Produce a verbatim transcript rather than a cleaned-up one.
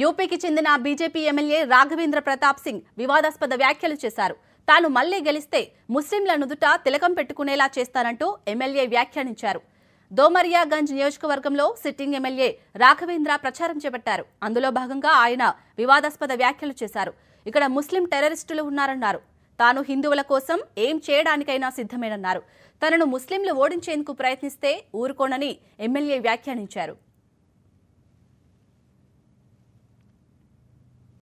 UP की చెందిన BJP MLA Raghavendra Pratap Singh వివాదాస్పద వ్యాఖ్యలు చేశారు। తాను మళ్ళీ గెలిస్తే ముస్లింల నుదుట తిలకం పెట్టుకునేలా చేస్తానంటూ ఎమ్మెల్యే వ్యాఖ్యానించారు। దోమరియాగంజ్ నియోజకవర్గంలో సిట్టింగ్ ఎమ్మెల్యే రాఘవేంద్ర ప్రచారం చేపట్టారు। అందులో భాగంగా ఆయన వివాదాస్పద వ్యాఖ్యలు చేశారు। ఇక్కడ ముస్లిం టెర్రరిస్టులు ఉన్నారన్నారు। తాను హిందువుల కోసం ఏం చేయడానికైనా సిద్ధమేనన్నారు। తనను ముస్లింలు ఓడించేందుకు ప్రయత్నిస్తే ఊరుకోనని ఎమ్మెల్యే వ్యాఖ్యానించారు।